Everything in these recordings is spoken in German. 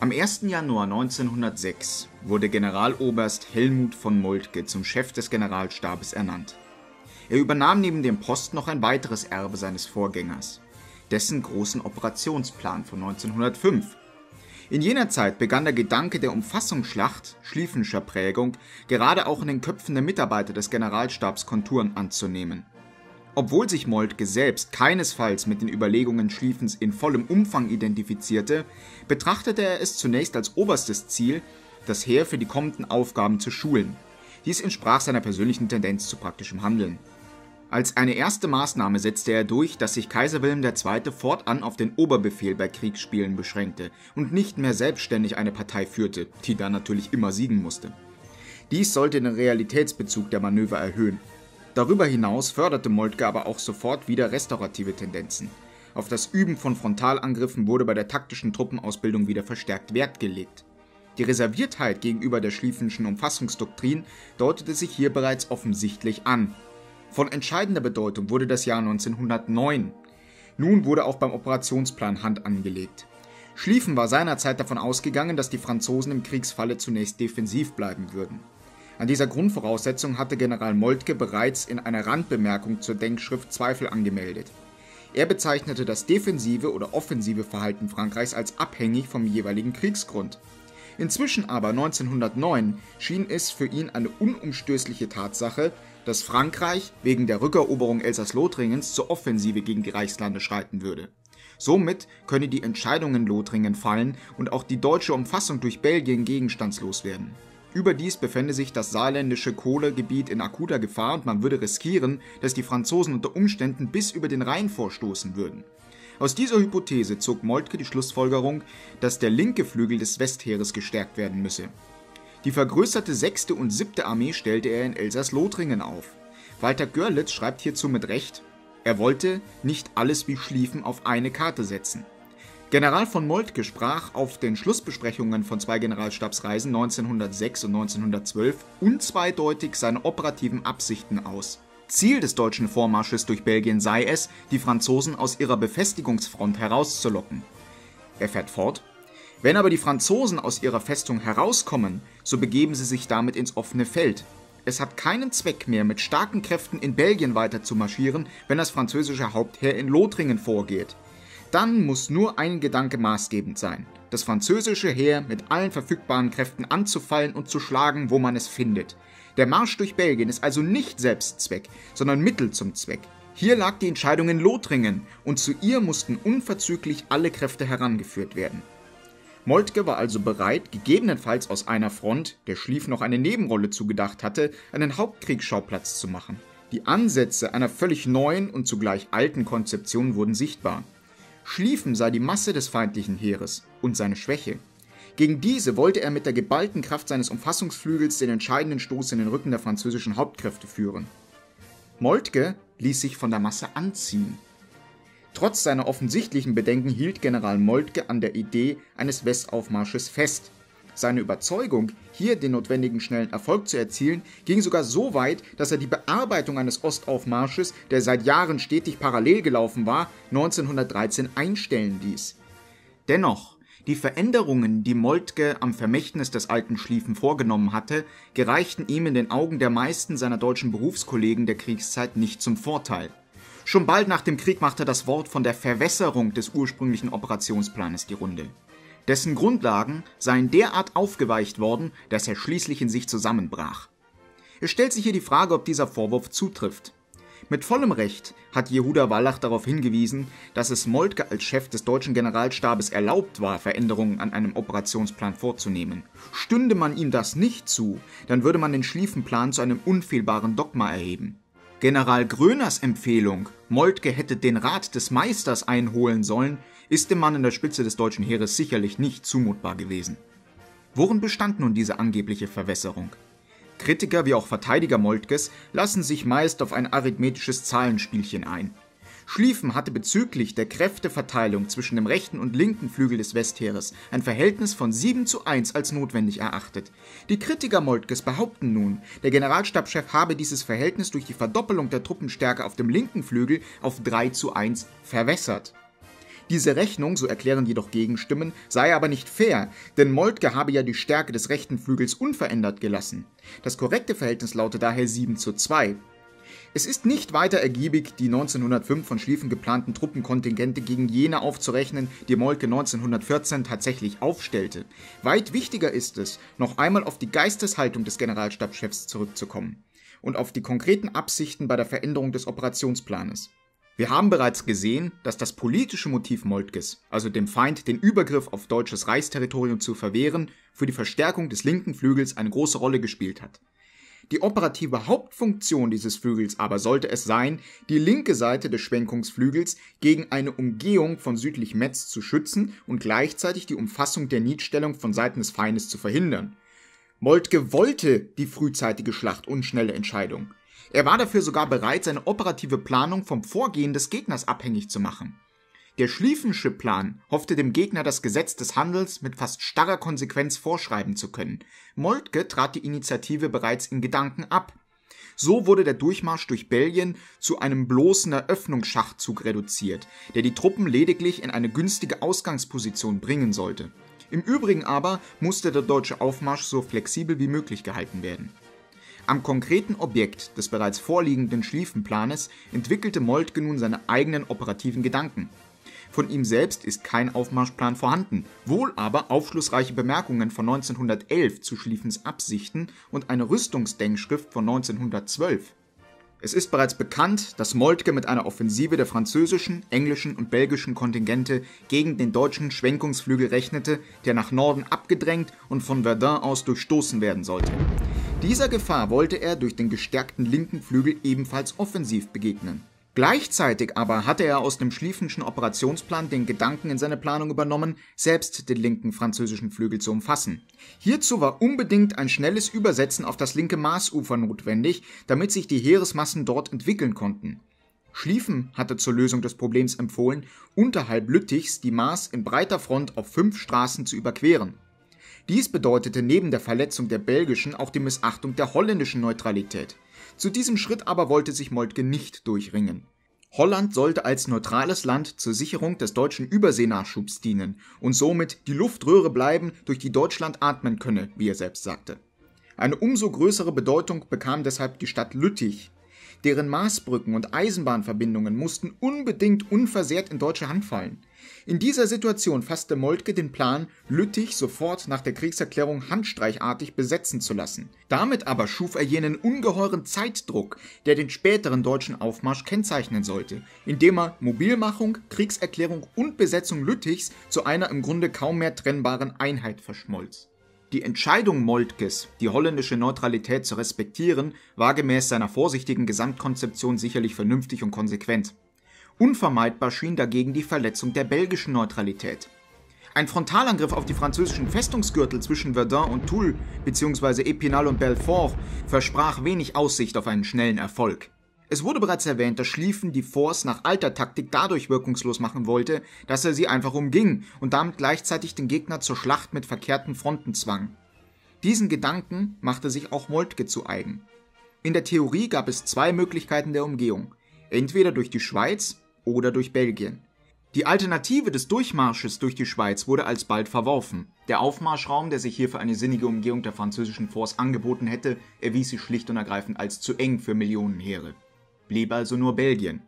Am 1. Januar 1906 wurde Generaloberst Helmuth von Moltke zum Chef des Generalstabes ernannt. Er übernahm neben dem Posten noch ein weiteres Erbe seines Vorgängers, dessen großen Operationsplan von 1905. In jener Zeit begann der Gedanke der Umfassungsschlacht schlieffenscher Prägung gerade auch in den Köpfen der Mitarbeiter des Generalstabs Konturen anzunehmen. Obwohl sich Moltke selbst keinesfalls mit den Überlegungen Schlieffens in vollem Umfang identifizierte, betrachtete er es zunächst als oberstes Ziel, das Heer für die kommenden Aufgaben zu schulen. Dies entsprach seiner persönlichen Tendenz zu praktischem Handeln. Als eine erste Maßnahme setzte er durch, dass sich Kaiser Wilhelm II. Fortan auf den Oberbefehl bei Kriegsspielen beschränkte und nicht mehr selbstständig eine Partei führte, die dann natürlich immer siegen musste. Dies sollte den Realitätsbezug der Manöver erhöhen. Darüber hinaus förderte Moltke aber auch sofort wieder restaurative Tendenzen. Auf das Üben von Frontalangriffen wurde bei der taktischen Truppenausbildung wieder verstärkt Wert gelegt. Die Reserviertheit gegenüber der schlieffenschen Umfassungsdoktrin deutete sich hier bereits offensichtlich an. Von entscheidender Bedeutung wurde das Jahr 1909. Nun wurde auch beim Operationsplan Hand angelegt. Schlieffen war seinerzeit davon ausgegangen, dass die Franzosen im Kriegsfalle zunächst defensiv bleiben würden. An dieser Grundvoraussetzung hatte General Moltke bereits in einer Randbemerkung zur Denkschrift Zweifel angemeldet. Er bezeichnete das defensive oder offensive Verhalten Frankreichs als abhängig vom jeweiligen Kriegsgrund. Inzwischen aber 1909 schien es für ihn eine unumstößliche Tatsache, dass Frankreich wegen der Rückeroberung Elsass-Lothringens zur Offensive gegen die Reichslande schreiten würde. Somit könne die Entscheidung in Lothringen fallen und auch die deutsche Umfassung durch Belgien gegenstandslos werden. Überdies befände sich das saarländische Kohlegebiet in akuter Gefahr und man würde riskieren, dass die Franzosen unter Umständen bis über den Rhein vorstoßen würden. Aus dieser Hypothese zog Moltke die Schlussfolgerung, dass der linke Flügel des Westheeres gestärkt werden müsse. Die vergrößerte 6. und 7. Armee stellte er in Elsass-Lothringen auf. Walter Görlitz schreibt hierzu mit Recht, er wollte nicht alles wie Schlieffen auf eine Karte setzen. General von Moltke sprach auf den Schlussbesprechungen von zwei Generalstabsreisen 1906 und 1912 unzweideutig seine operativen Absichten aus. Ziel des deutschen Vormarsches durch Belgien sei es, die Franzosen aus ihrer Befestigungsfront herauszulocken. Er fährt fort, wenn aber die Franzosen aus ihrer Festung herauskommen, so begeben sie sich damit ins offene Feld. Es hat keinen Zweck mehr, mit starken Kräften in Belgien weiter zu marschieren, wenn das französische Hauptheer in Lothringen vorgeht. Dann muss nur ein Gedanke maßgebend sein, das französische Heer mit allen verfügbaren Kräften anzufallen und zu schlagen, wo man es findet. Der Marsch durch Belgien ist also nicht Selbstzweck, sondern Mittel zum Zweck. Hier lag die Entscheidung in Lothringen und zu ihr mussten unverzüglich alle Kräfte herangeführt werden. Moltke war also bereit, gegebenenfalls aus einer Front, der Schlieffen noch eine Nebenrolle zugedacht hatte, einen Hauptkriegsschauplatz zu machen. Die Ansätze einer völlig neuen und zugleich alten Konzeption wurden sichtbar. Schlieffen sah die Masse des feindlichen Heeres und seine Schwäche. Gegen diese wollte er mit der geballten Kraft seines Umfassungsflügels den entscheidenden Stoß in den Rücken der französischen Hauptkräfte führen. Moltke ließ sich von der Masse anziehen. Trotz seiner offensichtlichen Bedenken hielt General Moltke an der Idee eines Westaufmarsches fest. Seine Überzeugung, hier den notwendigen schnellen Erfolg zu erzielen, ging sogar so weit, dass er die Bearbeitung eines Ostaufmarsches, der seit Jahren stetig parallel gelaufen war, 1913 einstellen ließ. Dennoch, die Veränderungen, die Moltke am Vermächtnis des alten Schlieffen vorgenommen hatte, gereichten ihm in den Augen der meisten seiner deutschen Berufskollegen der Kriegszeit nicht zum Vorteil. Schon bald nach dem Krieg machte das Wort von der Verwässerung des ursprünglichen Operationsplanes die Runde. Dessen Grundlagen seien derart aufgeweicht worden, dass er schließlich in sich zusammenbrach. Es stellt sich hier die Frage, ob dieser Vorwurf zutrifft. Mit vollem Recht hat Jehuda Wallach darauf hingewiesen, dass es Moltke als Chef des deutschen Generalstabes erlaubt war, Veränderungen an einem Operationsplan vorzunehmen. Stünde man ihm das nicht zu, dann würde man den Schlieffenplan zu einem unfehlbaren Dogma erheben. General Gröners Empfehlung, Moltke hätte den Rat des Meisters einholen sollen, ist dem Mann an der Spitze des deutschen Heeres sicherlich nicht zumutbar gewesen. Worin bestand nun diese angebliche Verwässerung? Kritiker wie auch Verteidiger Moltkes lassen sich meist auf ein arithmetisches Zahlenspielchen ein. Schlieffen hatte bezüglich der Kräfteverteilung zwischen dem rechten und linken Flügel des Westheeres ein Verhältnis von 7:1 als notwendig erachtet. Die Kritiker Moltkes behaupten nun, der Generalstabschef habe dieses Verhältnis durch die Verdoppelung der Truppenstärke auf dem linken Flügel auf 3:1 verwässert. Diese Rechnung, so erklären jedoch Gegenstimmen, sei aber nicht fair, denn Moltke habe ja die Stärke des rechten Flügels unverändert gelassen. Das korrekte Verhältnis laute daher 7:2. Es ist nicht weiter ergiebig, die 1905 von Schlieffen geplanten Truppenkontingente gegen jene aufzurechnen, die Moltke 1914 tatsächlich aufstellte. Weit wichtiger ist es, noch einmal auf die Geisteshaltung des Generalstabschefs zurückzukommen und auf die konkreten Absichten bei der Veränderung des Operationsplanes. Wir haben bereits gesehen, dass das politische Motiv Moltkes, also dem Feind den Übergriff auf deutsches Reichsterritorium zu verwehren, für die Verstärkung des linken Flügels eine große Rolle gespielt hat. Die operative Hauptfunktion dieses Flügels aber sollte es sein, die linke Seite des Schwenkungsflügels gegen eine Umgehung von südlich Metz zu schützen und gleichzeitig die Umfassung der Niedstellung von Seiten des Feindes zu verhindern. Moltke wollte die frühzeitige Schlacht und schnelle Entscheidung. Er war dafür sogar bereit, seine operative Planung vom Vorgehen des Gegners abhängig zu machen. Der Schlieffensche Plan hoffte dem Gegner das Gesetz des Handels mit fast starrer Konsequenz vorschreiben zu können. Moltke trat die Initiative bereits in Gedanken ab. So wurde der Durchmarsch durch Belgien zu einem bloßen Eröffnungsschachzug reduziert, der die Truppen lediglich in eine günstige Ausgangsposition bringen sollte. Im Übrigen aber musste der deutsche Aufmarsch so flexibel wie möglich gehalten werden. Am konkreten Objekt des bereits vorliegenden Schlieffenplanes entwickelte Moltke nun seine eigenen operativen Gedanken. Von ihm selbst ist kein Aufmarschplan vorhanden, wohl aber aufschlussreiche Bemerkungen von 1911 zu Schlieffens Absichten und eine Rüstungsdenkschrift von 1912. Es ist bereits bekannt, dass Moltke mit einer Offensive der französischen, englischen und belgischen Kontingente gegen den deutschen Schwenkungsflügel rechnete, der nach Norden abgedrängt und von Verdun aus durchstoßen werden sollte. Dieser Gefahr wollte er durch den gestärkten linken Flügel ebenfalls offensiv begegnen. Gleichzeitig aber hatte er aus dem Schlieffenschen Operationsplan den Gedanken in seine Planung übernommen, selbst den linken französischen Flügel zu umfassen. Hierzu war unbedingt ein schnelles Übersetzen auf das linke Maaßufer notwendig, damit sich die Heeresmassen dort entwickeln konnten. Schlieffen hatte zur Lösung des Problems empfohlen, unterhalb Lüttichs die Maaß in breiter Front auf 5 Straßen zu überqueren. Dies bedeutete neben der Verletzung der belgischen auch die Missachtung der holländischen Neutralität. Zu diesem Schritt aber wollte sich Moltke nicht durchringen. Holland sollte als neutrales Land zur Sicherung des deutschen Überseenachschubs dienen und somit die Luftröhre bleiben, durch die Deutschland atmen könne, wie er selbst sagte. Eine umso größere Bedeutung bekam deshalb die Stadt Lüttich. Deren Maßbrücken und Eisenbahnverbindungen mussten unbedingt unversehrt in deutsche Hand fallen. In dieser Situation fasste Moltke den Plan, Lüttich sofort nach der Kriegserklärung handstreichartig besetzen zu lassen. Damit aber schuf er jenen ungeheuren Zeitdruck, der den späteren deutschen Aufmarsch kennzeichnen sollte, indem er Mobilmachung, Kriegserklärung und Besetzung Lüttichs zu einer im Grunde kaum mehr trennbaren Einheit verschmolz. Die Entscheidung Moltkes, die holländische Neutralität zu respektieren, war gemäß seiner vorsichtigen Gesamtkonzeption sicherlich vernünftig und konsequent. Unvermeidbar schien dagegen die Verletzung der belgischen Neutralität. Ein Frontalangriff auf die französischen Festungsgürtel zwischen Verdun und Toul bzw. Epinal und Belfort versprach wenig Aussicht auf einen schnellen Erfolg. Es wurde bereits erwähnt, dass Schlieffen die Force nach alter Taktik dadurch wirkungslos machen wollte, dass er sie einfach umging und damit gleichzeitig den Gegner zur Schlacht mit verkehrten Fronten zwang. Diesen Gedanken machte sich auch Moltke zu eigen. In der Theorie gab es 2 Möglichkeiten der Umgehung, entweder durch die Schweiz oder durch Belgien. Die Alternative des Durchmarsches durch die Schweiz wurde alsbald verworfen. Der Aufmarschraum, der sich hier für eine sinnige Umgehung der französischen Force angeboten hätte, erwies sich schlicht und ergreifend als zu eng für Millionenheere. Blieb also nur Belgien.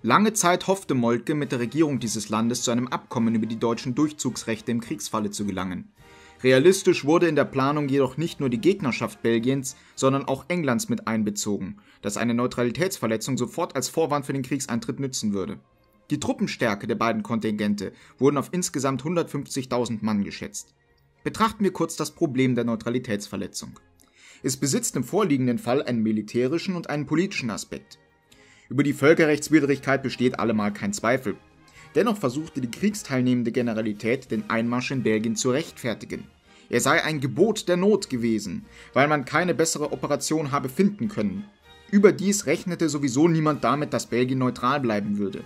Lange Zeit hoffte Moltke, mit der Regierung dieses Landes zu einem Abkommen über die deutschen Durchzugsrechte im Kriegsfalle zu gelangen. Realistisch wurde in der Planung jedoch nicht nur die Gegnerschaft Belgiens, sondern auch Englands mit einbezogen, das eine Neutralitätsverletzung sofort als Vorwand für den Kriegseintritt nützen würde. Die Truppenstärke der beiden Kontingente wurden auf insgesamt 150.000 Mann geschätzt. Betrachten wir kurz das Problem der Neutralitätsverletzung. Es besitzt im vorliegenden Fall einen militärischen und einen politischen Aspekt. Über die Völkerrechtswidrigkeit besteht allemal kein Zweifel. Dennoch versuchte die kriegsteilnehmende Generalität, den Einmarsch in Belgien zu rechtfertigen. Er sei ein Gebot der Not gewesen, weil man keine bessere Operation habe finden können. Überdies rechnete sowieso niemand damit, dass Belgien neutral bleiben würde.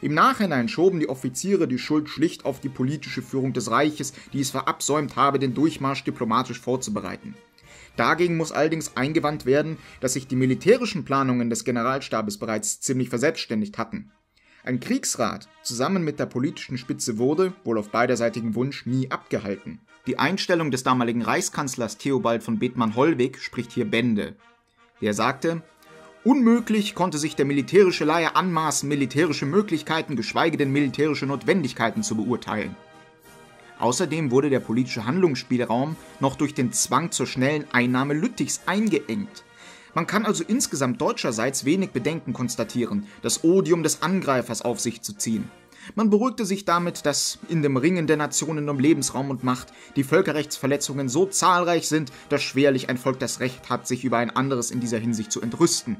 Im Nachhinein schoben die Offiziere die Schuld schlicht auf die politische Führung des Reiches, die es verabsäumt habe, den Durchmarsch diplomatisch vorzubereiten. Dagegen muss allerdings eingewandt werden, dass sich die militärischen Planungen des Generalstabes bereits ziemlich verselbstständigt hatten. Ein Kriegsrat zusammen mit der politischen Spitze wurde, wohl auf beiderseitigem Wunsch, nie abgehalten. Die Einstellung des damaligen Reichskanzlers Theobald von Bethmann-Hollweg spricht hier Bände. Der sagte: Unmöglich konnte sich der militärische Laie anmaßen, militärische Möglichkeiten, geschweige denn militärische Notwendigkeiten zu beurteilen. Außerdem wurde der politische Handlungsspielraum noch durch den Zwang zur schnellen Einnahme Lüttichs eingeengt. Man kann also insgesamt deutscherseits wenig Bedenken konstatieren, das Odium des Angreifers auf sich zu ziehen. Man beruhigte sich damit, dass in dem Ringen der Nationen um Lebensraum und Macht die Völkerrechtsverletzungen so zahlreich sind, dass schwerlich ein Volk das Recht hat, sich über ein anderes in dieser Hinsicht zu entrüsten.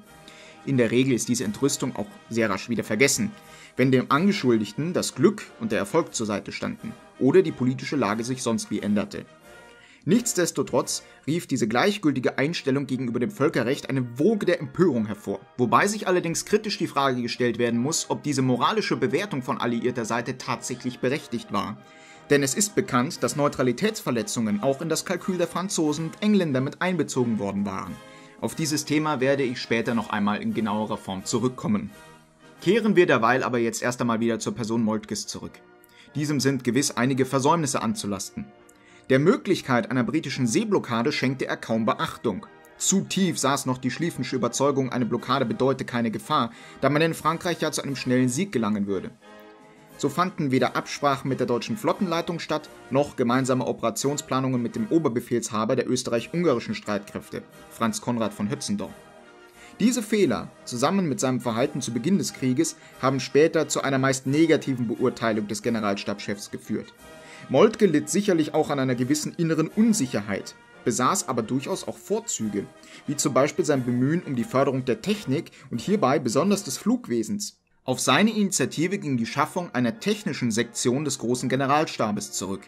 In der Regel ist diese Entrüstung auch sehr rasch wieder vergessen, wenn dem Angeschuldigten das Glück und der Erfolg zur Seite standen oder die politische Lage sich sonst wie änderte. Nichtsdestotrotz rief diese gleichgültige Einstellung gegenüber dem Völkerrecht eine Woge der Empörung hervor, wobei sich allerdings kritisch die Frage gestellt werden muss, ob diese moralische Bewertung von alliierter Seite tatsächlich berechtigt war. Denn es ist bekannt, dass Neutralitätsverletzungen auch in das Kalkül der Franzosen und Engländer mit einbezogen worden waren. Auf dieses Thema werde ich später noch einmal in genauerer Form zurückkommen. Kehren wir derweil aber jetzt erst einmal wieder zur Person Moltkes zurück. Diesem sind gewiss einige Versäumnisse anzulasten. Der Möglichkeit einer britischen Seeblockade schenkte er kaum Beachtung. Zu tief saß noch die schlieffensche Überzeugung, eine Blockade bedeute keine Gefahr, da man in Frankreich ja zu einem schnellen Sieg gelangen würde. So fanden weder Absprachen mit der deutschen Flottenleitung statt, noch gemeinsame Operationsplanungen mit dem Oberbefehlshaber der österreich-ungarischen Streitkräfte, Franz Konrad von Hötzendorf. Diese Fehler, zusammen mit seinem Verhalten zu Beginn des Krieges, haben später zu einer meist negativen Beurteilung des Generalstabschefs geführt. Moltke litt sicherlich auch an einer gewissen inneren Unsicherheit, besaß aber durchaus auch Vorzüge, wie zum Beispiel sein Bemühen um die Förderung der Technik und hierbei besonders des Flugwesens. Auf seine Initiative ging die Schaffung einer technischen Sektion des großen Generalstabes zurück.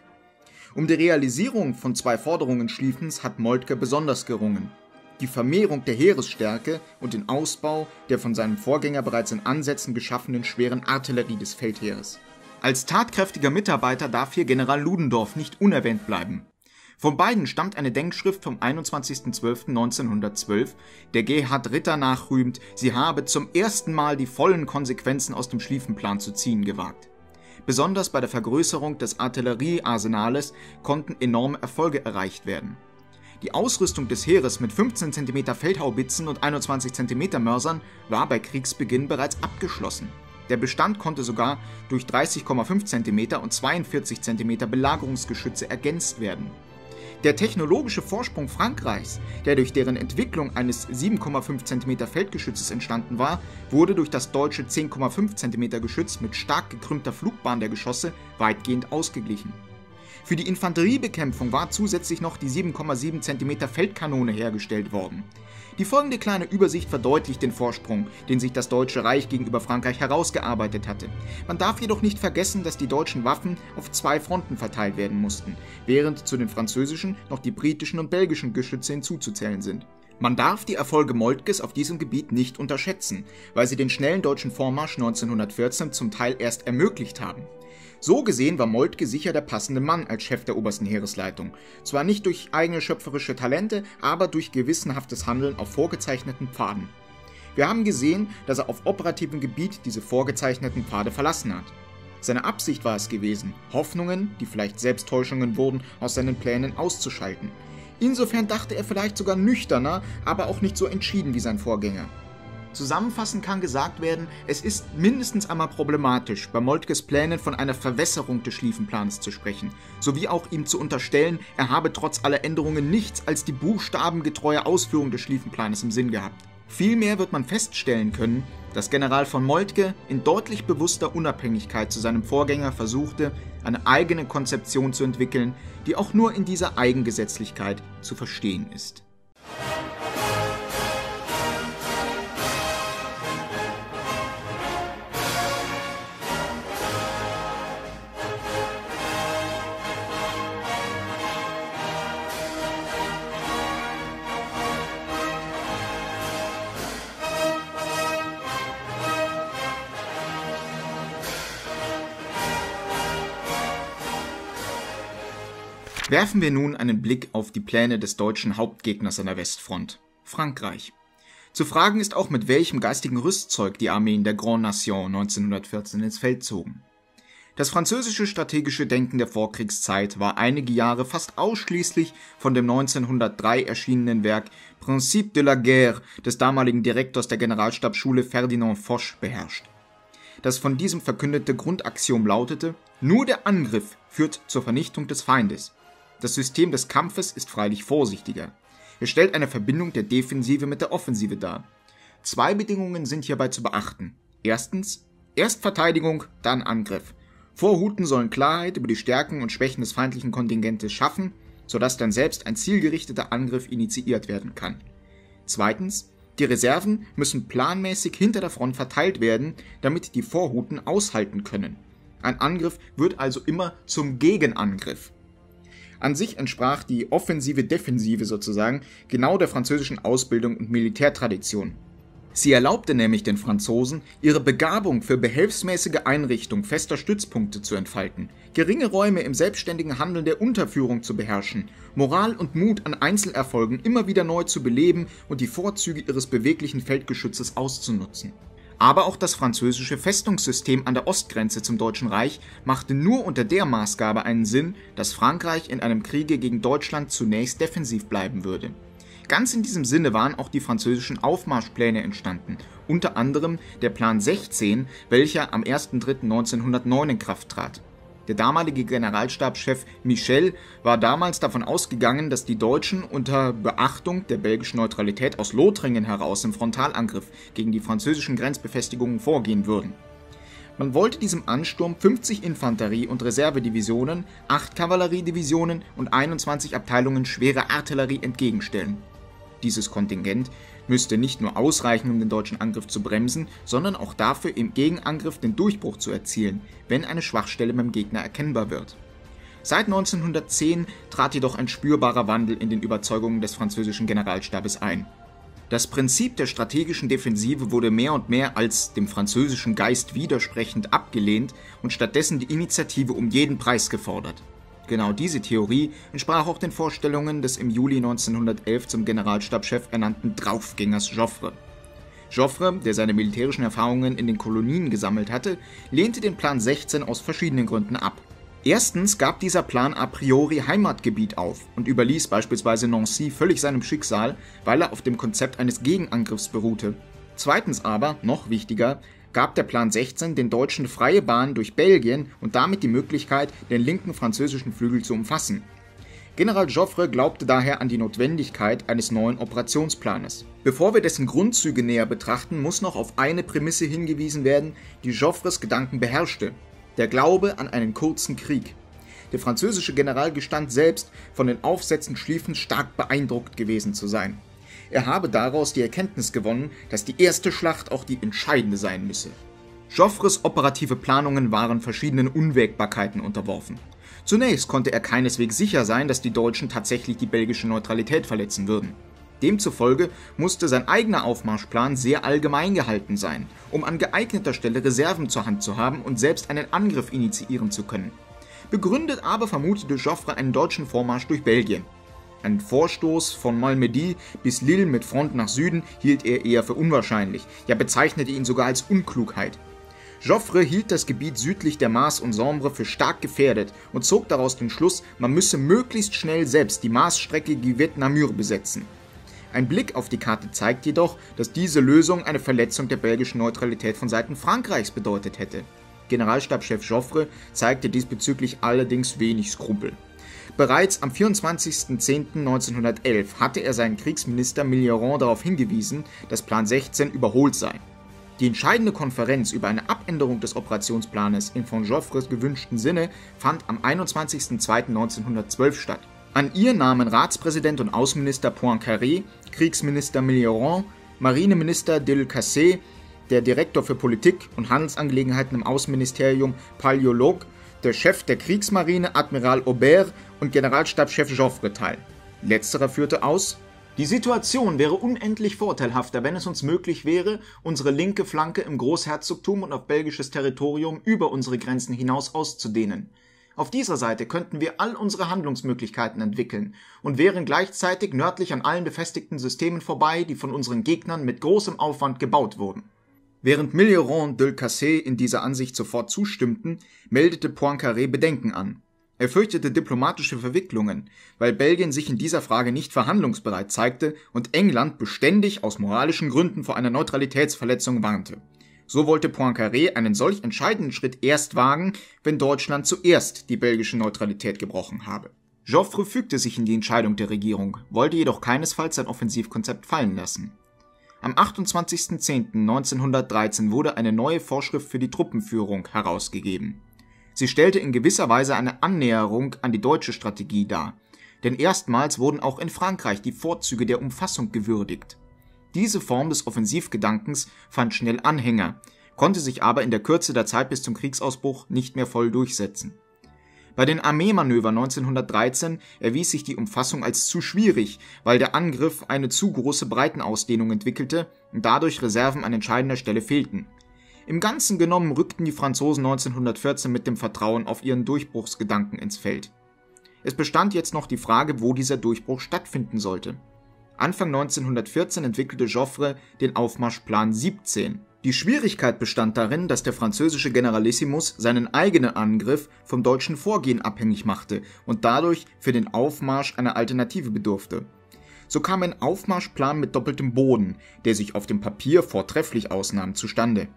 Um die Realisierung von zwei Forderungen Schlieffens hat Moltke besonders gerungen: die Vermehrung der Heeresstärke und den Ausbau der von seinem Vorgänger bereits in Ansätzen geschaffenen schweren Artillerie des Feldheeres. Als tatkräftiger Mitarbeiter darf hier General Ludendorff nicht unerwähnt bleiben. Von beiden stammt eine Denkschrift vom 21.12.1912, der Gerhard Ritter nachrühmt, sie habe zum ersten Mal die vollen Konsequenzen aus dem Schlieffenplan zu ziehen gewagt. Besonders bei der Vergrößerung des Artilleriearsenales konnten enorme Erfolge erreicht werden. Die Ausrüstung des Heeres mit 15 cm Feldhaubitzen und 21 cm Mörsern war bei Kriegsbeginn bereits abgeschlossen. Der Bestand konnte sogar durch 30,5 cm und 42 cm Belagerungsgeschütze ergänzt werden. Der technologische Vorsprung Frankreichs, der durch deren Entwicklung eines 7,5 cm Feldgeschützes entstanden war, wurde durch das deutsche 10,5 cm Geschütz mit stark gekrümmter Flugbahn der Geschosse weitgehend ausgeglichen. Für die Infanteriebekämpfung war zusätzlich noch die 7,7 cm Feldkanone hergestellt worden. Die folgende kleine Übersicht verdeutlicht den Vorsprung, den sich das Deutsche Reich gegenüber Frankreich herausgearbeitet hatte. Man darf jedoch nicht vergessen, dass die deutschen Waffen auf zwei Fronten verteilt werden mussten, während zu den französischen noch die britischen und belgischen Geschütze hinzuzuzählen sind. Man darf die Erfolge Moltkes auf diesem Gebiet nicht unterschätzen, weil sie den schnellen deutschen Vormarsch 1914 zum Teil erst ermöglicht haben. So gesehen war Moltke sicher der passende Mann als Chef der obersten Heeresleitung. Zwar nicht durch eigene schöpferische Talente, aber durch gewissenhaftes Handeln auf vorgezeichneten Pfaden. Wir haben gesehen, dass er auf operativem Gebiet diese vorgezeichneten Pfade verlassen hat. Seine Absicht war es gewesen, Hoffnungen, die vielleicht Selbsttäuschungen wurden, aus seinen Plänen auszuschalten. Insofern dachte er vielleicht sogar nüchterner, aber auch nicht so entschieden wie sein Vorgänger. Zusammenfassend kann gesagt werden, es ist mindestens einmal problematisch, bei Moltkes Plänen von einer Verwässerung des Schlieffenplans zu sprechen, sowie auch ihm zu unterstellen, er habe trotz aller Änderungen nichts als die buchstabengetreue Ausführung des Schlieffenplanes im Sinn gehabt. Vielmehr wird man feststellen können, dass General von Moltke in deutlich bewusster Unabhängigkeit zu seinem Vorgänger versuchte, eine eigene Konzeption zu entwickeln, die auch nur in dieser Eigengesetzlichkeit zu verstehen ist. Werfen wir nun einen Blick auf die Pläne des deutschen Hauptgegners an der Westfront, Frankreich. Zu fragen ist auch, mit welchem geistigen Rüstzeug die Armeen der Grande Nation 1914 ins Feld zogen. Das französische strategische Denken der Vorkriegszeit war einige Jahre fast ausschließlich von dem 1903 erschienenen Werk Principes de la Guerre des damaligen Direktors der Generalstabsschule Ferdinand Foch beherrscht. Das von diesem verkündete Grundaxiom lautete: Nur der Angriff führt zur Vernichtung des Feindes. Das System des Kampfes ist freilich vorsichtiger. Es stellt eine Verbindung der Defensive mit der Offensive dar. Zwei Bedingungen sind hierbei zu beachten. Erstens, erst Verteidigung, dann Angriff. Vorhuten sollen Klarheit über die Stärken und Schwächen des feindlichen Kontingentes schaffen, sodass dann selbst ein zielgerichteter Angriff initiiert werden kann. Zweitens, die Reserven müssen planmäßig hinter der Front verteilt werden, damit die Vorhuten aushalten können. Ein Angriff wird also immer zum Gegenangriff. An sich entsprach die offensive Defensive sozusagen genau der französischen Ausbildung und Militärtradition. Sie erlaubte nämlich den Franzosen, ihre Begabung für behelfsmäßige Einrichtung fester Stützpunkte zu entfalten, geringe Räume im selbstständigen Handeln der Unterführung zu beherrschen, Moral und Mut an Einzelerfolgen immer wieder neu zu beleben und die Vorzüge ihres beweglichen Feldgeschützes auszunutzen. Aber auch das französische Festungssystem an der Ostgrenze zum Deutschen Reich machte nur unter der Maßgabe einen Sinn, dass Frankreich in einem Kriege gegen Deutschland zunächst defensiv bleiben würde. Ganz in diesem Sinne waren auch die französischen Aufmarschpläne entstanden, unter anderem der Plan 16, welcher am 1.3.1909 in Kraft trat. Der damalige Generalstabschef Michel war damals davon ausgegangen, dass die Deutschen unter Beachtung der belgischen Neutralität aus Lothringen heraus im Frontalangriff gegen die französischen Grenzbefestigungen vorgehen würden. Man wollte diesem Ansturm 50 Infanterie- und Reservedivisionen, 8 Kavalleriedivisionen und 21 Abteilungen schwerer Artillerie entgegenstellen. Dieses Kontingent müsste nicht nur ausreichen, um den deutschen Angriff zu bremsen, sondern auch dafür, im Gegenangriff den Durchbruch zu erzielen, wenn eine Schwachstelle beim Gegner erkennbar wird. Seit 1910 trat jedoch ein spürbarer Wandel in den Überzeugungen des französischen Generalstabes ein. Das Prinzip der strategischen Defensive wurde mehr und mehr als dem französischen Geist widersprechend abgelehnt und stattdessen die Initiative um jeden Preis gefordert. Genau diese Theorie entsprach auch den Vorstellungen des im Juli 1911 zum Generalstabschef ernannten Draufgängers Joffre. Joffre, der seine militärischen Erfahrungen in den Kolonien gesammelt hatte, lehnte den Plan 16 aus verschiedenen Gründen ab. Erstens gab dieser Plan a priori Heimatgebiet auf und überließ beispielsweise Nancy völlig seinem Schicksal, weil er auf dem Konzept eines Gegenangriffs beruhte. Zweitens aber, noch wichtiger, gab der Plan 16 den Deutschen freie Bahn durch Belgien und damit die Möglichkeit, den linken französischen Flügel zu umfassen. General Joffre glaubte daher an die Notwendigkeit eines neuen Operationsplanes. Bevor wir dessen Grundzüge näher betrachten, muss noch auf eine Prämisse hingewiesen werden, die Joffres Gedanken beherrschte: der Glaube an einen kurzen Krieg. Der französische General gestand selbst, von den Aufsätzen Schlieffens stark beeindruckt gewesen zu sein. Er habe daraus die Erkenntnis gewonnen, dass die erste Schlacht auch die entscheidende sein müsse. Joffres operative Planungen waren verschiedenen Unwägbarkeiten unterworfen. Zunächst konnte er keineswegs sicher sein, dass die Deutschen tatsächlich die belgische Neutralität verletzen würden. Demzufolge musste sein eigener Aufmarschplan sehr allgemein gehalten sein, um an geeigneter Stelle Reserven zur Hand zu haben und selbst einen Angriff initiieren zu können. Begründet aber vermutete Joffre einen deutschen Vormarsch durch Belgien. Einen Vorstoß von Malmedy bis Lille mit Front nach Süden hielt er eher für unwahrscheinlich, ja bezeichnete ihn sogar als Unklugheit. Joffre hielt das Gebiet südlich der Maas und Sambre für stark gefährdet und zog daraus den Schluss, man müsse möglichst schnell selbst die Maasstrecke Givet-Namur besetzen. Ein Blick auf die Karte zeigt jedoch, dass diese Lösung eine Verletzung der belgischen Neutralität von Seiten Frankreichs bedeutet hätte. Generalstabschef Joffre zeigte diesbezüglich allerdings wenig Skrupel. Bereits am 24.10.1911 hatte er seinen Kriegsminister Millerand darauf hingewiesen, dass Plan 16 überholt sei. Die entscheidende Konferenz über eine Abänderung des Operationsplanes in von Joffres gewünschten Sinne fand am 21.02.1912 statt. An ihr nahmen Ratspräsident und Außenminister Poincaré, Kriegsminister Millerand, Marineminister Delcassé, der Direktor für Politik und Handelsangelegenheiten im Außenministerium Paléologue, der Chef der Kriegsmarine Admiral Aubert und Generalstabschef Joffre teil. Letzterer führte aus: Die Situation wäre unendlich vorteilhafter, wenn es uns möglich wäre, unsere linke Flanke im Großherzogtum und auf belgisches Territorium über unsere Grenzen hinaus auszudehnen. Auf dieser Seite könnten wir all unsere Handlungsmöglichkeiten entwickeln und wären gleichzeitig nördlich an allen befestigten Systemen vorbei, die von unseren Gegnern mit großem Aufwand gebaut wurden. Während Millerand und Delcassé in dieser Ansicht sofort zustimmten, meldete Poincaré Bedenken an. Er fürchtete diplomatische Verwicklungen, weil Belgien sich in dieser Frage nicht verhandlungsbereit zeigte und England beständig aus moralischen Gründen vor einer Neutralitätsverletzung warnte. So wollte Poincaré einen solch entscheidenden Schritt erst wagen, wenn Deutschland zuerst die belgische Neutralität gebrochen habe. Joffre fügte sich in die Entscheidung der Regierung, wollte jedoch keinesfalls sein Offensivkonzept fallen lassen. Am 28.10.1913 wurde eine neue Vorschrift für die Truppenführung herausgegeben. Sie stellte in gewisser Weise eine Annäherung an die deutsche Strategie dar, denn erstmals wurden auch in Frankreich die Vorzüge der Umfassung gewürdigt. Diese Form des Offensivgedankens fand schnell Anhänger, konnte sich aber in der Kürze der Zeit bis zum Kriegsausbruch nicht mehr voll durchsetzen. Bei den Armeemanövern 1913 erwies sich die Umfassung als zu schwierig, weil der Angriff eine zu große Breitenausdehnung entwickelte und dadurch Reserven an entscheidender Stelle fehlten. Im Ganzen genommen rückten die Franzosen 1914 mit dem Vertrauen auf ihren Durchbruchsgedanken ins Feld. Es bestand jetzt noch die Frage, wo dieser Durchbruch stattfinden sollte. Anfang 1914 entwickelte Joffre den Aufmarschplan 17. Die Schwierigkeit bestand darin, dass der französische Generalissimus seinen eigenen Angriff vom deutschen Vorgehen abhängig machte und dadurch für den Aufmarsch einer Alternative bedurfte. So kam ein Aufmarschplan mit doppeltem Boden, der sich auf dem Papier vortrefflich ausnahm, zustande.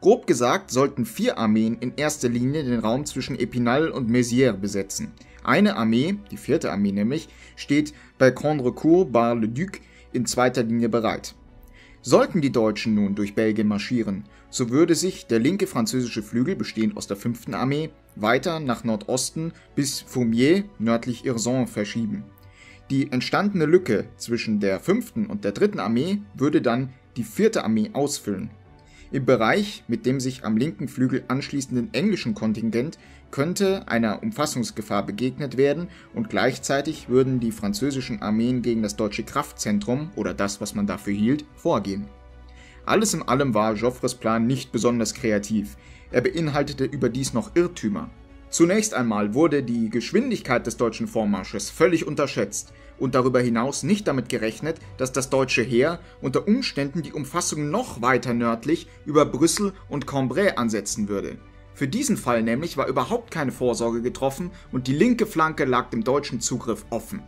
Grob gesagt sollten 4 Armeen in erster Linie den Raum zwischen Epinal und Mézières besetzen. Eine Armee, die 4. Armee nämlich, steht bei Condrecourt-Bar-le-Duc in zweiter Linie bereit. Sollten die Deutschen nun durch Belgien marschieren, so würde sich der linke französische Flügel, bestehend aus der 5. Armee, weiter nach Nordosten bis Fourmier nördlich Hirson verschieben. Die entstandene Lücke zwischen der 5. und der 3. Armee würde dann die 4. Armee ausfüllen. Im Bereich mit dem sich am linken Flügel anschließenden englischen Kontingent könnte einer Umfassungsgefahr begegnet werden und gleichzeitig würden die französischen Armeen gegen das deutsche Kraftzentrum oder das, was man dafür hielt, vorgehen. Alles in allem war Joffres Plan nicht besonders kreativ, er beinhaltete überdies noch Irrtümer. Zunächst einmal wurde die Geschwindigkeit des deutschen Vormarsches völlig unterschätzt und darüber hinaus nicht damit gerechnet, dass das deutsche Heer unter Umständen die Umfassung noch weiter nördlich über Brüssel und Cambrai ansetzen würde. Für diesen Fall nämlich war überhaupt keine Vorsorge getroffen und die linke Flanke lag dem deutschen Zugriff offen.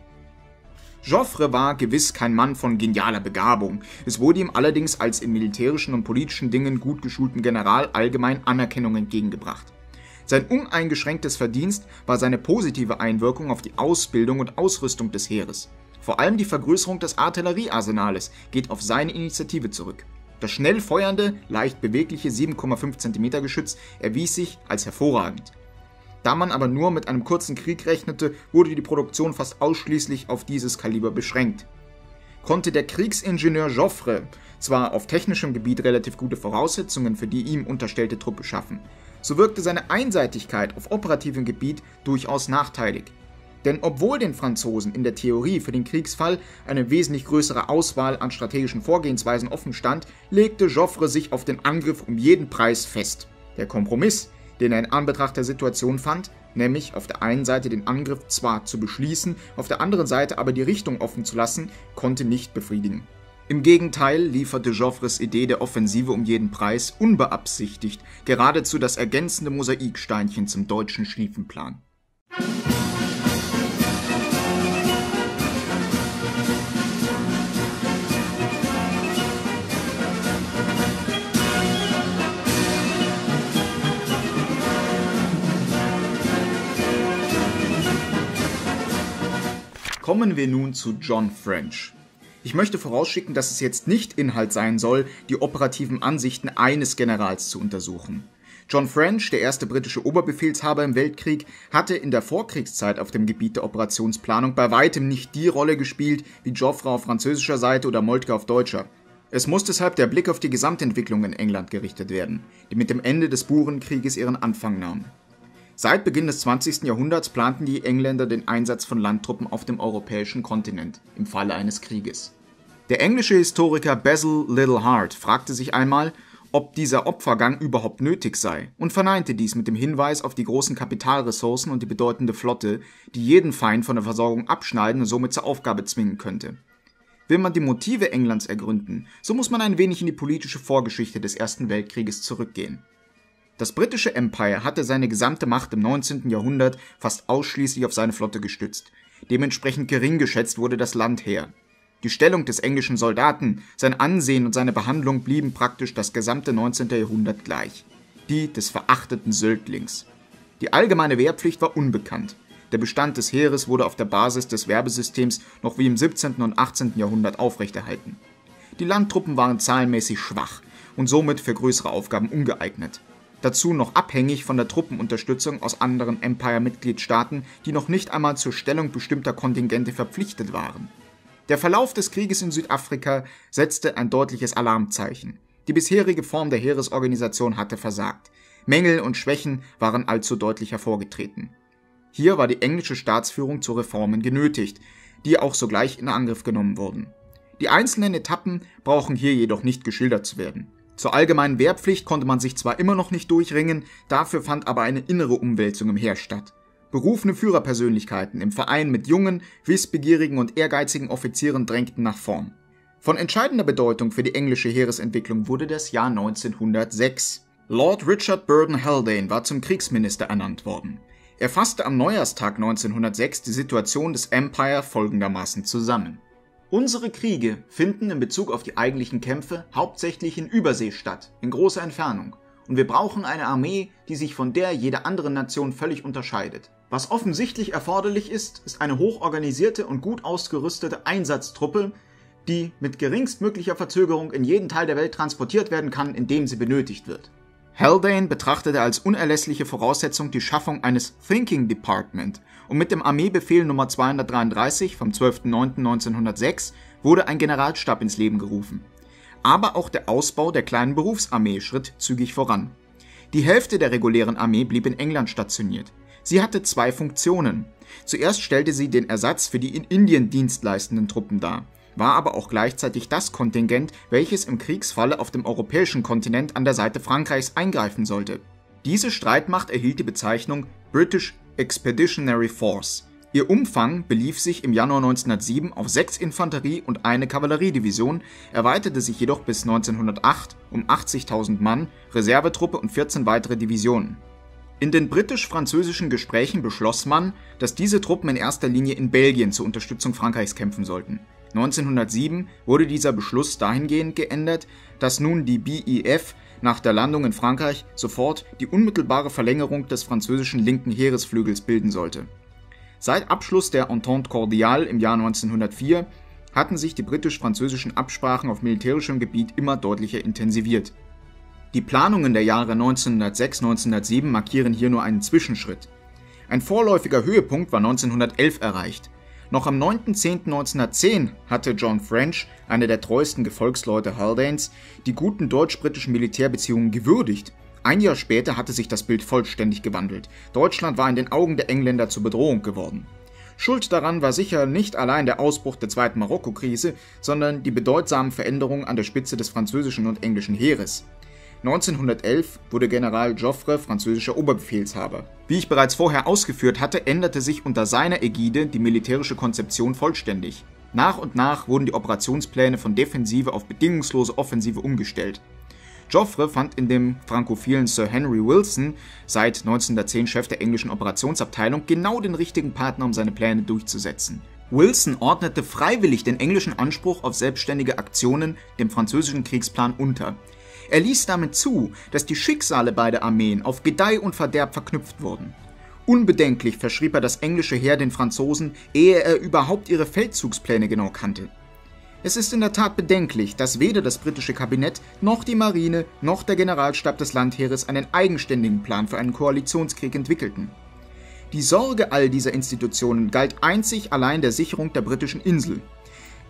Joffre war gewiss kein Mann von genialer Begabung, es wurde ihm allerdings als in militärischen und politischen Dingen gut geschulten General allgemein Anerkennung entgegengebracht. Sein uneingeschränktes Verdienst war seine positive Einwirkung auf die Ausbildung und Ausrüstung des Heeres. Vor allem die Vergrößerung des Artilleriearsenales geht auf seine Initiative zurück. Das schnell feuernde, leicht bewegliche 7,5 cm Geschütz erwies sich als hervorragend. Da man aber nur mit einem kurzen Krieg rechnete, wurde die Produktion fast ausschließlich auf dieses Kaliber beschränkt. Konnte der Kriegsingenieur Joffre zwar auf technischem Gebiet relativ gute Voraussetzungen für die ihm unterstellte Truppe schaffen, so wirkte seine Einseitigkeit auf operativem Gebiet durchaus nachteilig. Denn obwohl den Franzosen in der Theorie für den Kriegsfall eine wesentlich größere Auswahl an strategischen Vorgehensweisen offen stand, legte Joffre sich auf den Angriff um jeden Preis fest. Der Kompromiss, den er in Anbetracht der Situation fand, nämlich auf der einen Seite den Angriff zwar zu beschließen, auf der anderen Seite aber die Richtung offen zu lassen, konnte nicht befriedigen. Im Gegenteil lieferte Joffres Idee der Offensive um jeden Preis unbeabsichtigt geradezu das ergänzende Mosaiksteinchen zum deutschen Schlieffenplan. Kommen wir nun zu John French. Ich möchte vorausschicken, dass es jetzt nicht Inhalt sein soll, die operativen Ansichten eines Generals zu untersuchen. John French, der erste britische Oberbefehlshaber im Weltkrieg, hatte in der Vorkriegszeit auf dem Gebiet der Operationsplanung bei weitem nicht die Rolle gespielt, wie Joffre auf französischer Seite oder Moltke auf deutscher. Es muss deshalb der Blick auf die Gesamtentwicklung in England gerichtet werden, die mit dem Ende des Burenkrieges ihren Anfang nahm. Seit Beginn des 20. Jahrhunderts planten die Engländer den Einsatz von Landtruppen auf dem europäischen Kontinent im Falle eines Krieges. Der englische Historiker Basil Liddell Hart fragte sich einmal, ob dieser Opfergang überhaupt nötig sei und verneinte dies mit dem Hinweis auf die großen Kapitalressourcen und die bedeutende Flotte, die jeden Feind von der Versorgung abschneiden und somit zur Aufgabe zwingen könnte. Will man die Motive Englands ergründen, so muss man ein wenig in die politische Vorgeschichte des Ersten Weltkrieges zurückgehen. Das britische Empire hatte seine gesamte Macht im 19. Jahrhundert fast ausschließlich auf seine Flotte gestützt. Dementsprechend gering geschätzt wurde das Landheer. Die Stellung des englischen Soldaten, sein Ansehen und seine Behandlung blieben praktisch das gesamte 19. Jahrhundert gleich. Die des verachteten Söldlings. Die allgemeine Wehrpflicht war unbekannt. Der Bestand des Heeres wurde auf der Basis des Werbesystems noch wie im 17. und 18. Jahrhundert aufrechterhalten. Die Landtruppen waren zahlenmäßig schwach und somit für größere Aufgaben ungeeignet. Dazu noch abhängig von der Truppenunterstützung aus anderen Empire-Mitgliedstaaten, die noch nicht einmal zur Stellung bestimmter Kontingente verpflichtet waren. Der Verlauf des Krieges in Südafrika setzte ein deutliches Alarmzeichen. Die bisherige Form der Heeresorganisation hatte versagt. Mängel und Schwächen waren allzu deutlich hervorgetreten. Hier war die englische Staatsführung zu Reformen genötigt, die auch sogleich in Angriff genommen wurden. Die einzelnen Etappen brauchen hier jedoch nicht geschildert zu werden. Zur allgemeinen Wehrpflicht konnte man sich zwar immer noch nicht durchringen, dafür fand aber eine innere Umwälzung im Heer statt. Berufene Führerpersönlichkeiten im Verein mit jungen, wissbegierigen und ehrgeizigen Offizieren drängten nach vorn. Von entscheidender Bedeutung für die englische Heeresentwicklung wurde das Jahr 1906. Lord Richard Burden Haldane war zum Kriegsminister ernannt worden. Er fasste am Neujahrstag 1906 die Situation des Empire folgendermaßen zusammen. Unsere Kriege finden in Bezug auf die eigentlichen Kämpfe hauptsächlich in Übersee statt, in großer Entfernung. Und wir brauchen eine Armee, die sich von der jeder anderen Nation völlig unterscheidet. Was offensichtlich erforderlich ist, ist eine hochorganisierte und gut ausgerüstete Einsatztruppe, die mit geringstmöglicher Verzögerung in jeden Teil der Welt transportiert werden kann, in dem sie benötigt wird. Haldane betrachtete als unerlässliche Voraussetzung die Schaffung eines Thinking Department und mit dem Armeebefehl Nummer 233 vom 12.09.1906 wurde ein Generalstab ins Leben gerufen. Aber auch der Ausbau der kleinen Berufsarmee schritt zügig voran. Die Hälfte der regulären Armee blieb in England stationiert. Sie hatte zwei Funktionen. Zuerst stellte sie den Ersatz für die in Indien dienstleistenden Truppen dar, war aber auch gleichzeitig das Kontingent, welches im Kriegsfalle auf dem europäischen Kontinent an der Seite Frankreichs eingreifen sollte. Diese Streitmacht erhielt die Bezeichnung British Expeditionary Force. Ihr Umfang belief sich im Januar 1907 auf 6 Infanterie- und eine Kavalleriedivision, erweiterte sich jedoch bis 1908 um 80.000 Mann, Reservetruppe und 14 weitere Divisionen. In den britisch-französischen Gesprächen beschloss man, dass diese Truppen in erster Linie in Belgien zur Unterstützung Frankreichs kämpfen sollten. 1907 wurde dieser Beschluss dahingehend geändert, dass nun die BEF nach der Landung in Frankreich sofort die unmittelbare Verlängerung des französischen linken Heeresflügels bilden sollte. Seit Abschluss der Entente Cordiale im Jahr 1904 hatten sich die britisch-französischen Absprachen auf militärischem Gebiet immer deutlicher intensiviert. Die Planungen der Jahre 1906-1907 markieren hier nur einen Zwischenschritt. Ein vorläufiger Höhepunkt war 1911 erreicht. Noch am 9.10.1910 hatte John French, einer der treuesten Gefolgsleute Haldanes, die guten deutsch-britischen Militärbeziehungen gewürdigt. Ein Jahr später hatte sich das Bild vollständig gewandelt. Deutschland war in den Augen der Engländer zur Bedrohung geworden. Schuld daran war sicher nicht allein der Ausbruch der Zweiten Marokkokrise, sondern die bedeutsamen Veränderungen an der Spitze des französischen und englischen Heeres. 1911 wurde General Joffre französischer Oberbefehlshaber. Wie ich bereits vorher ausgeführt hatte, änderte sich unter seiner Ägide die militärische Konzeption vollständig. Nach und nach wurden die Operationspläne von Defensive auf bedingungslose Offensive umgestellt. Joffre fand in dem frankophilen Sir Henry Wilson, seit 1910 Chef der englischen Operationsabteilung, genau den richtigen Partner, um seine Pläne durchzusetzen. Wilson ordnete freiwillig den englischen Anspruch auf selbstständige Aktionen dem französischen Kriegsplan unter. Er ließ damit zu, dass die Schicksale beider Armeen auf Gedeih und Verderb verknüpft wurden. Unbedenklich verschrieb er das englische Heer den Franzosen, ehe er überhaupt ihre Feldzugspläne genau kannte. Es ist in der Tat bedenklich, dass weder das britische Kabinett, noch die Marine, noch der Generalstab des Landheeres einen eigenständigen Plan für einen Koalitionskrieg entwickelten. Die Sorge all dieser Institutionen galt einzig allein der Sicherung der britischen Insel.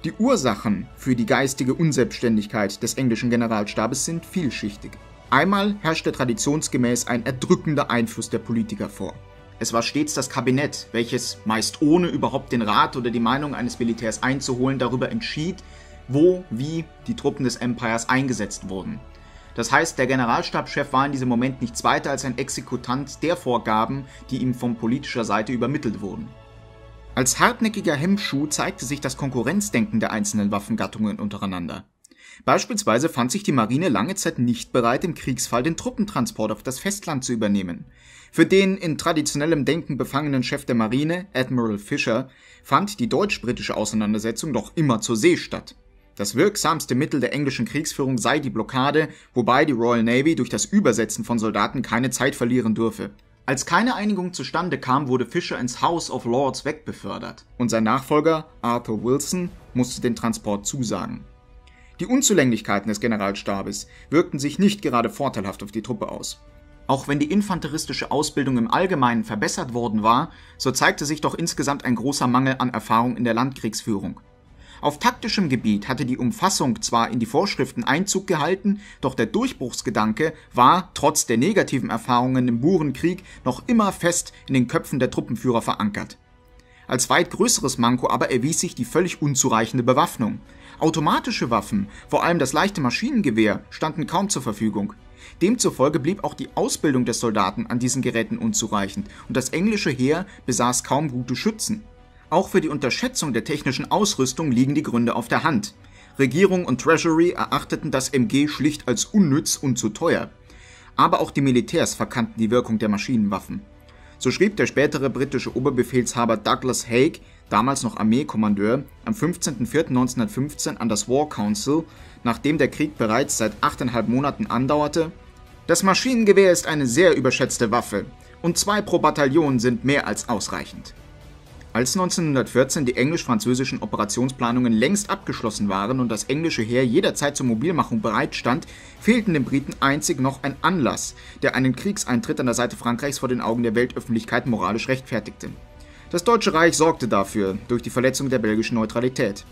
Die Ursachen für die geistige Unselbstständigkeit des englischen Generalstabes sind vielschichtig. Einmal herrschte traditionsgemäß ein erdrückender Einfluss der Politiker vor. Es war stets das Kabinett, welches, meist ohne überhaupt den Rat oder die Meinung eines Militärs einzuholen, darüber entschied, wo, wie die Truppen des Empires eingesetzt wurden. Das heißt, der Generalstabschef war in diesem Moment nichts weiter als ein Exekutant der Vorgaben, die ihm von politischer Seite übermittelt wurden. Als hartnäckiger Hemmschuh zeigte sich das Konkurrenzdenken der einzelnen Waffengattungen untereinander. Beispielsweise fand sich die Marine lange Zeit nicht bereit, im Kriegsfall den Truppentransport auf das Festland zu übernehmen. Für den in traditionellem Denken befangenen Chef der Marine, Admiral Fisher, fand die deutsch-britische Auseinandersetzung doch immer zur See statt. Das wirksamste Mittel der englischen Kriegsführung sei die Blockade, wobei die Royal Navy durch das Übersetzen von Soldaten keine Zeit verlieren dürfe. Als keine Einigung zustande kam, wurde Fisher ins House of Lords wegbefördert und sein Nachfolger, Arthur Wilson, musste den Transport zusagen. Die Unzulänglichkeiten des Generalstabes wirkten sich nicht gerade vorteilhaft auf die Truppe aus. Auch wenn die infanteristische Ausbildung im Allgemeinen verbessert worden war, so zeigte sich doch insgesamt ein großer Mangel an Erfahrung in der Landkriegsführung. Auf taktischem Gebiet hatte die Umfassung zwar in die Vorschriften Einzug gehalten, doch der Durchbruchsgedanke war, trotz der negativen Erfahrungen im Burenkrieg, noch immer fest in den Köpfen der Truppenführer verankert. Als weit größeres Manko aber erwies sich die völlig unzureichende Bewaffnung. Automatische Waffen, vor allem das leichte Maschinengewehr, standen kaum zur Verfügung. Demzufolge blieb auch die Ausbildung des Soldaten an diesen Geräten unzureichend und das englische Heer besaß kaum gute Schützen. Auch für die Unterschätzung der technischen Ausrüstung liegen die Gründe auf der Hand. Regierung und Treasury erachteten das MG schlicht als unnütz und zu teuer. Aber auch die Militärs verkannten die Wirkung der Maschinenwaffen. So schrieb der spätere britische Oberbefehlshaber Douglas Haig, damals noch Armeekommandeur, am 15.04.1915 an das War Council, nachdem der Krieg bereits seit 8,5 Monaten andauerte: Das Maschinengewehr ist eine sehr überschätzte Waffe und 2 pro Bataillon sind mehr als ausreichend. Als 1914 die englisch-französischen Operationsplanungen längst abgeschlossen waren und das englische Heer jederzeit zur Mobilmachung bereitstand, fehlten den Briten einzig noch ein Anlass, der einen Kriegseintritt an der Seite Frankreichs vor den Augen der Weltöffentlichkeit moralisch rechtfertigte. Das Deutsche Reich sorgte dafür, durch die Verletzung der belgischen Neutralität.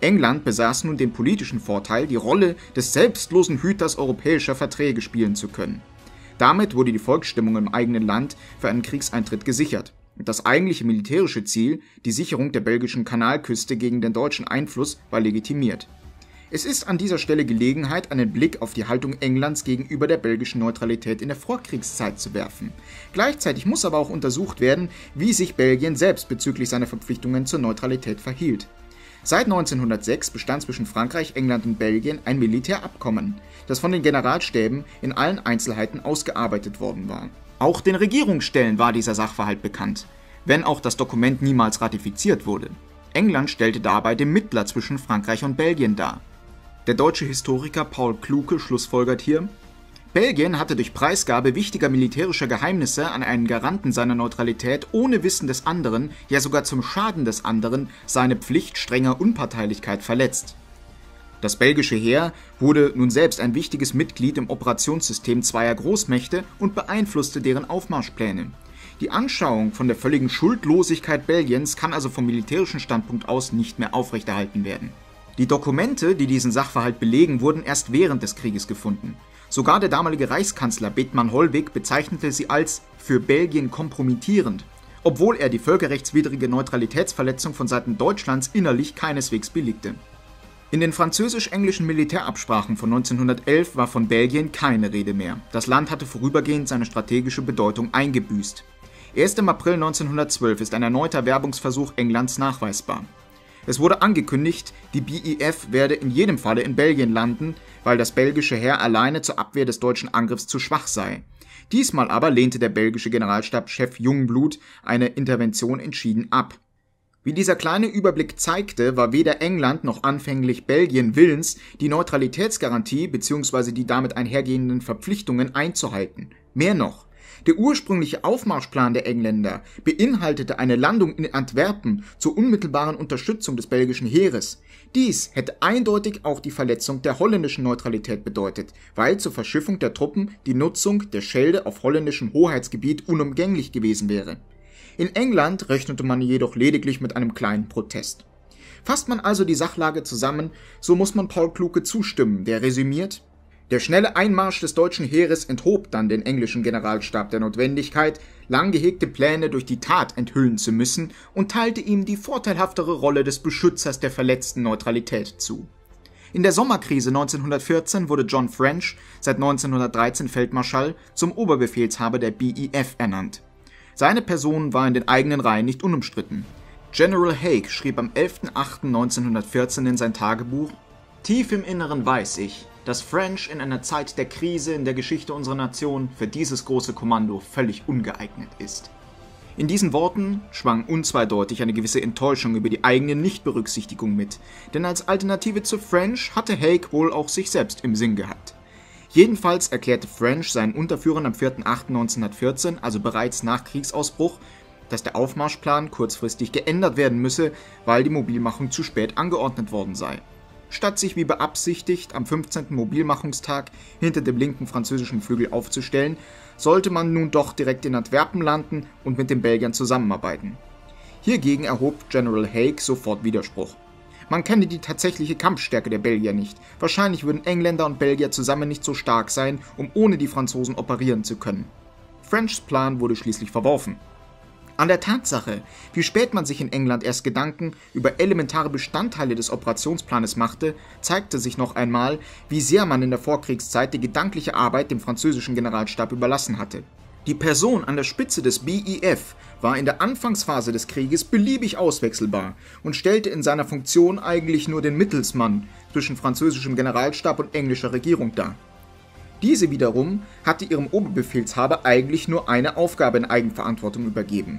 England besaß nun den politischen Vorteil, die Rolle des selbstlosen Hüters europäischer Verträge spielen zu können. Damit wurde die Volksstimmung im eigenen Land für einen Kriegseintritt gesichert. Das eigentliche militärische Ziel, die Sicherung der belgischen Kanalküste gegen den deutschen Einfluss, war legitimiert. Es ist an dieser Stelle Gelegenheit, einen Blick auf die Haltung Englands gegenüber der belgischen Neutralität in der Vorkriegszeit zu werfen. Gleichzeitig muss aber auch untersucht werden, wie sich Belgien selbst bezüglich seiner Verpflichtungen zur Neutralität verhielt. Seit 1906 bestand zwischen Frankreich, England und Belgien ein Militärabkommen, das von den Generalstäben in allen Einzelheiten ausgearbeitet worden war. Auch den Regierungsstellen war dieser Sachverhalt bekannt, wenn auch das Dokument niemals ratifiziert wurde. England stellte dabei den Mittler zwischen Frankreich und Belgien dar. Der deutsche Historiker Paul Kluke schlussfolgert hier: Belgien hatte durch Preisgabe wichtiger militärischer Geheimnisse an einen Garanten seiner Neutralität ohne Wissen des anderen, ja sogar zum Schaden des anderen, seine Pflicht strenger Unparteilichkeit verletzt. Das belgische Heer wurde nun selbst ein wichtiges Mitglied im Operationssystem zweier Großmächte und beeinflusste deren Aufmarschpläne. Die Anschauung von der völligen Schuldlosigkeit Belgiens kann also vom militärischen Standpunkt aus nicht mehr aufrechterhalten werden. Die Dokumente, die diesen Sachverhalt belegen, wurden erst während des Krieges gefunden. Sogar der damalige Reichskanzler Bethmann-Hollweg bezeichnete sie als für Belgien kompromittierend, obwohl er die völkerrechtswidrige Neutralitätsverletzung von Seiten Deutschlands innerlich keineswegs billigte. In den französisch-englischen Militärabsprachen von 1911 war von Belgien keine Rede mehr. Das Land hatte vorübergehend seine strategische Bedeutung eingebüßt. Erst im April 1912 ist ein erneuter Werbungsversuch Englands nachweisbar. Es wurde angekündigt, die BEF werde in jedem Falle in Belgien landen, weil das belgische Heer alleine zur Abwehr des deutschen Angriffs zu schwach sei. Diesmal aber lehnte der belgische Generalstabschef Jungblut eine Intervention entschieden ab. Wie dieser kleine Überblick zeigte, war weder England noch anfänglich Belgien willens, die Neutralitätsgarantie bzw. die damit einhergehenden Verpflichtungen einzuhalten. Mehr noch, der ursprüngliche Aufmarschplan der Engländer beinhaltete eine Landung in Antwerpen zur unmittelbaren Unterstützung des belgischen Heeres. Dies hätte eindeutig auch die Verletzung der holländischen Neutralität bedeutet, weil zur Verschiffung der Truppen die Nutzung der Schelde auf holländischem Hoheitsgebiet unumgänglich gewesen wäre. In England rechnete man jedoch lediglich mit einem kleinen Protest. Fasst man also die Sachlage zusammen, so muss man Paul Kluke zustimmen, der resümiert: Der schnelle Einmarsch des deutschen Heeres enthob dann den englischen Generalstab der Notwendigkeit, lang gehegte Pläne durch die Tat enthüllen zu müssen und teilte ihm die vorteilhaftere Rolle des Beschützers der verletzten Neutralität zu. In der Sommerkrise 1914 wurde John French, seit 1913 Feldmarschall, zum Oberbefehlshaber der BEF ernannt. Seine Person war in den eigenen Reihen nicht unumstritten. General Haig schrieb am 11.08.1914 in sein Tagebuch: „Tief im Inneren weiß ich, dass French in einer Zeit der Krise in der Geschichte unserer Nation für dieses große Kommando völlig ungeeignet ist." In diesen Worten schwang unzweideutig eine gewisse Enttäuschung über die eigene Nichtberücksichtigung mit, denn als Alternative zu French hatte Haig wohl auch sich selbst im Sinn gehabt. Jedenfalls erklärte French seinen Unterführern am 4.8.1914, also bereits nach Kriegsausbruch, dass der Aufmarschplan kurzfristig geändert werden müsse, weil die Mobilmachung zu spät angeordnet worden sei. Statt sich wie beabsichtigt am 15. Mobilmachungstag hinter dem linken französischen Flügel aufzustellen, sollte man nun doch direkt in Antwerpen landen und mit den Belgiern zusammenarbeiten. Hiergegen erhob General Haig sofort Widerspruch. Man kenne die tatsächliche Kampfstärke der Belgier nicht. Wahrscheinlich würden Engländer und Belgier zusammen nicht so stark sein, um ohne die Franzosen operieren zu können. Frenchs Plan wurde schließlich verworfen. An der Tatsache, wie spät man sich in England erst Gedanken über elementare Bestandteile des Operationsplanes machte, zeigte sich noch einmal, wie sehr man in der Vorkriegszeit die gedankliche Arbeit dem französischen Generalstab überlassen hatte. Die Person an der Spitze des BEF war in der Anfangsphase des Krieges beliebig auswechselbar und stellte in seiner Funktion eigentlich nur den Mittelsmann zwischen französischem Generalstab und englischer Regierung dar. Diese wiederum hatte ihrem Oberbefehlshaber eigentlich nur eine Aufgabe in Eigenverantwortung übergeben.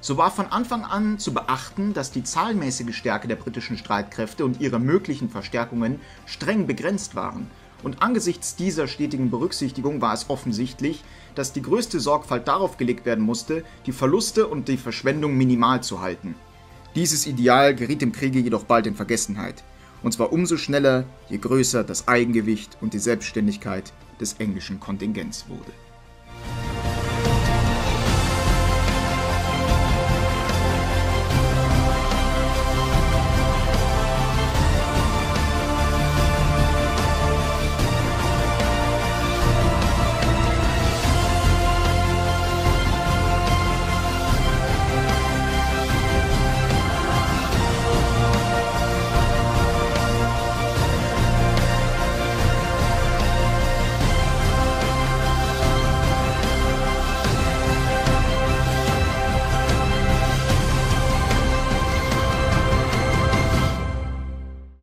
So war von Anfang an zu beachten, dass die zahlenmäßige Stärke der britischen Streitkräfte und ihre möglichen Verstärkungen streng begrenzt waren, und angesichts dieser stetigen Berücksichtigung war es offensichtlich, dass die größte Sorgfalt darauf gelegt werden musste, die Verluste und die Verschwendung minimal zu halten. Dieses Ideal geriet im Kriege jedoch bald in Vergessenheit. Und zwar umso schneller, je größer das Eigengewicht und die Selbstständigkeit des englischen Kontingents wurde.